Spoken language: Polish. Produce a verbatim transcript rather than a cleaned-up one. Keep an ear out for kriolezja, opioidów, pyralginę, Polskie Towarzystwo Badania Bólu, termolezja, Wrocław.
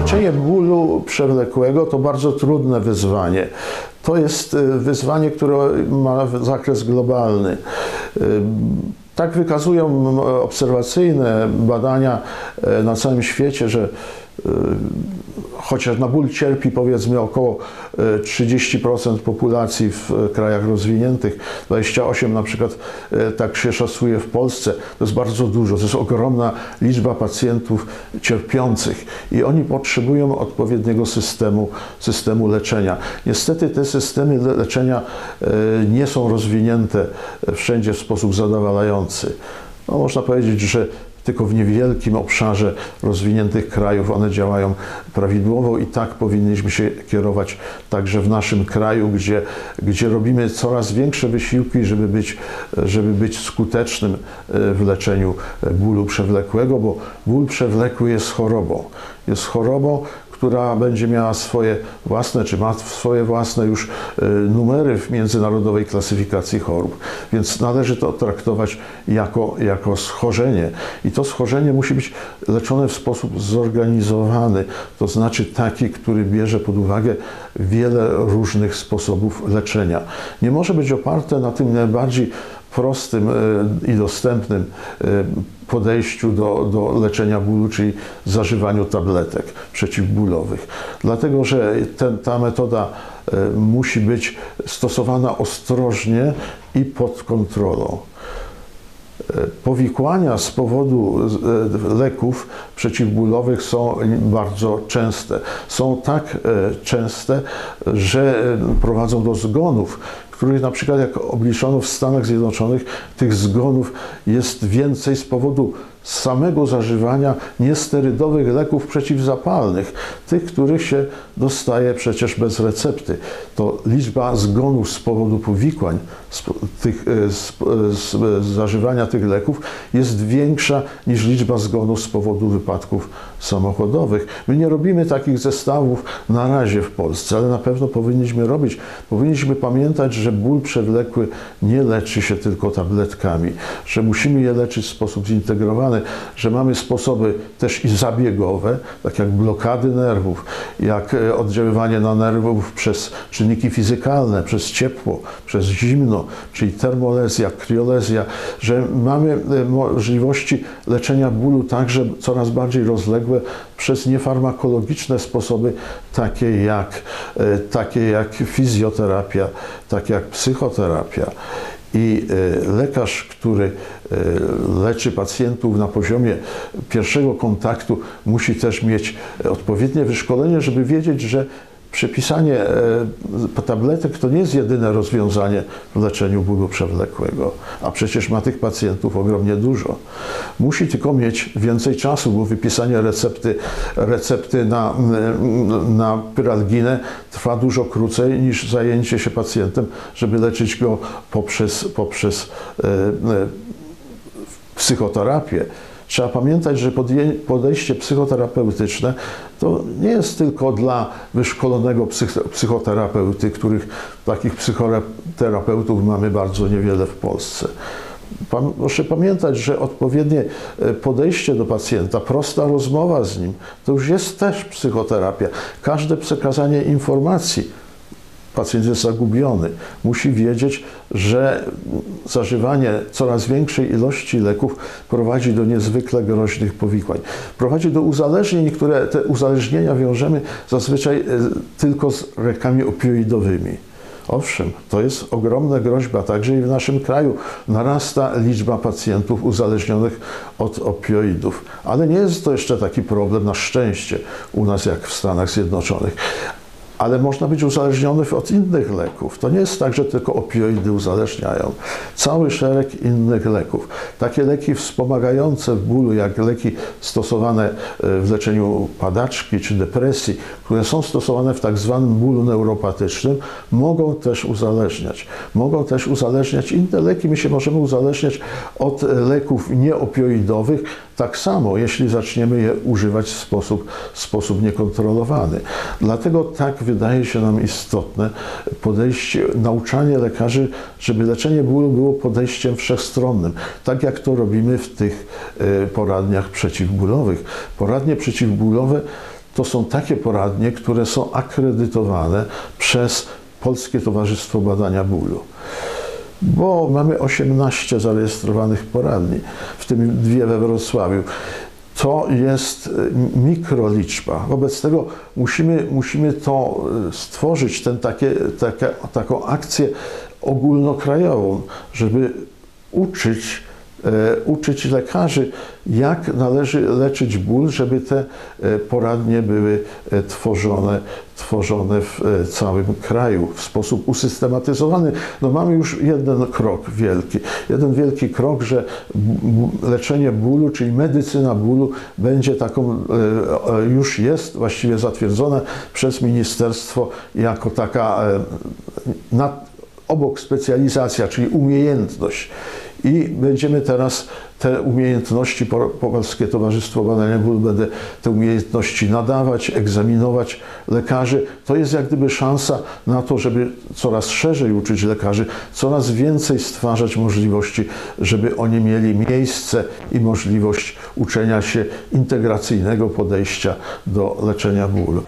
Leczenie bólu przewlekłego to bardzo trudne wyzwanie. To jest wyzwanie, które ma zakres globalny. Tak wykazują obserwacyjne badania na całym świecie, że chociaż na ból cierpi powiedzmy około trzydzieści procent populacji w krajach rozwiniętych, dwadzieścia osiem procent na przykład, tak się szacuje w Polsce, to jest bardzo dużo, to jest ogromna liczba pacjentów cierpiących i oni potrzebują odpowiedniego systemu, systemu leczenia. Niestety te systemy leczenia nie są rozwinięte wszędzie w sposób zadowalający. No, można powiedzieć, że tylko w niewielkim obszarze rozwiniętych krajów one działają prawidłowo i tak powinniśmy się kierować także w naszym kraju, gdzie, gdzie robimy coraz większe wysiłki, żeby być, żeby być skutecznym w leczeniu bólu przewlekłego, bo ból przewlekły jest chorobą. Jest chorobą, która będzie miała swoje własne, czy ma swoje własne już numery w międzynarodowej klasyfikacji chorób. Więc należy to traktować jako, jako schorzenie. I to schorzenie musi być leczone w sposób zorganizowany, to znaczy taki, który bierze pod uwagę wiele różnych sposobów leczenia. Nie może być oparte na tym najbardziej prostym i dostępnym podejściu do, do leczenia bólu, czyli zażywaniu tabletek przeciwbólowych. Dlatego, że ten, ta metoda musi być stosowana ostrożnie i pod kontrolą. Powikłania z powodu leków przeciwbólowych są bardzo częste. Są tak częste, że prowadzą do zgonów, których na przykład, jak obliczono w Stanach Zjednoczonych, tych zgonów jest więcej z powodu samego zażywania niesterydowych leków przeciwzapalnych, tych, których się dostaje przecież bez recepty. To liczba zgonów z powodu powikłań z, tych, z, z, z zażywania tych leków jest większa niż liczba zgonów z powodu wypadków samochodowych. My nie robimy takich zestawów na razie w Polsce, ale na pewno powinniśmy robić. Powinniśmy pamiętać, że ból przewlekły nie leczy się tylko tabletkami, że musimy je leczyć w sposób zintegrowany, że mamy sposoby też i zabiegowe, tak jak blokady nerwów, jak oddziaływanie na nerwów przez czynniki fizykalne, przez ciepło, przez zimno, czyli termolezja, kriolezja, że mamy możliwości leczenia bólu także coraz bardziej rozległe przez niefarmakologiczne sposoby, takie jak, takie jak fizjoterapia, takie jak psychoterapia. I lekarz, który leczy pacjentów na poziomie pierwszego kontaktu, musi też mieć odpowiednie wyszkolenie, żeby wiedzieć, że przepisanie tabletek to nie jest jedyne rozwiązanie w leczeniu bólu przewlekłego, a przecież ma tych pacjentów ogromnie dużo. Musi tylko mieć więcej czasu, bo wypisanie recepty, recepty na, na pyralginę trwa dużo krócej niż zajęcie się pacjentem, żeby leczyć go poprzez, poprzez e, e, psychoterapię. Trzeba pamiętać, że podejście psychoterapeutyczne to nie jest tylko dla wyszkolonego psychoterapeuty, których takich psychoterapeutów mamy bardzo niewiele w Polsce. Proszę pamiętać, że odpowiednie podejście do pacjenta, prosta rozmowa z nim, to już jest też psychoterapia. Każde przekazanie informacji. Pacjent jest zagubiony. Musi wiedzieć, że zażywanie coraz większej ilości leków prowadzi do niezwykle groźnych powikłań. Prowadzi do uzależnień, które te uzależnienia wiążemy zazwyczaj tylko z lekami opioidowymi. Owszem, to jest ogromna groźba, także i w naszym kraju narasta liczba pacjentów uzależnionych od opioidów. Ale nie jest to jeszcze taki problem, na szczęście, u nas jak w Stanach Zjednoczonych. Ale można być uzależniony od innych leków. To nie jest tak, że tylko opioidy uzależniają. Cały szereg innych leków. Takie leki wspomagające w bólu, jak leki stosowane w leczeniu padaczki czy depresji, które są stosowane w tak zwanym bólu neuropatycznym, mogą też uzależniać. Mogą też uzależniać inne leki. My się możemy uzależniać od leków nieopioidowych, tak samo, jeśli zaczniemy je używać w sposób, w sposób niekontrolowany. Dlatego tak wydaje się nam istotne podejście, nauczanie lekarzy, żeby leczenie bólu było podejściem wszechstronnym, tak jak to robimy w tych poradniach przeciwbólowych. Poradnie przeciwbólowe to są takie poradnie, które są akredytowane przez Polskie Towarzystwo Badania Bólu. Bo mamy osiemnaście zarejestrowanych poradni, w tym dwie we Wrocławiu. To jest mikroliczba. Wobec tego musimy, musimy to stworzyć, ten, takie, takie, taką akcję ogólnokrajową, żeby uczyć, e, uczyć lekarzy, jak należy leczyć ból, żeby te poradnie były tworzone, tworzone w całym kraju w sposób usystematyzowany. No mamy już jeden krok wielki. Jeden wielki krok, że leczenie bólu, czyli medycyna bólu będzie taką, już jest właściwie zatwierdzona przez ministerstwo jako taka nad, obok specjalizacja, czyli umiejętność. I będziemy teraz te umiejętności, Polskie Towarzystwo Badania Bólu będę te umiejętności nadawać, egzaminować lekarzy. To jest jak gdyby szansa na to, żeby coraz szerzej uczyć lekarzy, coraz więcej stwarzać możliwości, żeby oni mieli miejsce i możliwość uczenia się integracyjnego podejścia do leczenia bólu.